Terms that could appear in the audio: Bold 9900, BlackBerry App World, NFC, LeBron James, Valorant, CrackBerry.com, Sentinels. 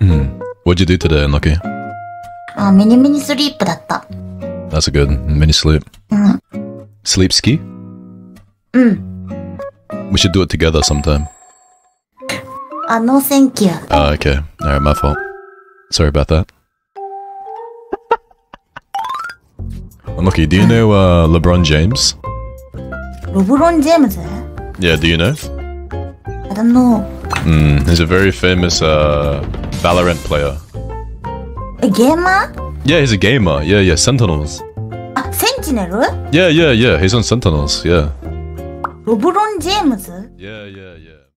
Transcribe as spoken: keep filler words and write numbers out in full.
Mm. What'd you do today, Unlucky? Uh, mini mini sleep. That's a good mini sleep. Mm. Sleep ski? Mm. We should do it together sometime. Uh, no, thank you. Oh, okay. Alright, my fault. Sorry about that. Unlucky, do you know uh, LeBron James? LeBron James? Yeah, do you know? I don't know. Mm, he's a very famous uh, Valorant player. A gamer? Yeah, he's a gamer. Yeah, yeah, Sentinels. Ah, Sentinel? Yeah, yeah, yeah. He's on Sentinels, yeah. LeBron James? Yeah, yeah, yeah.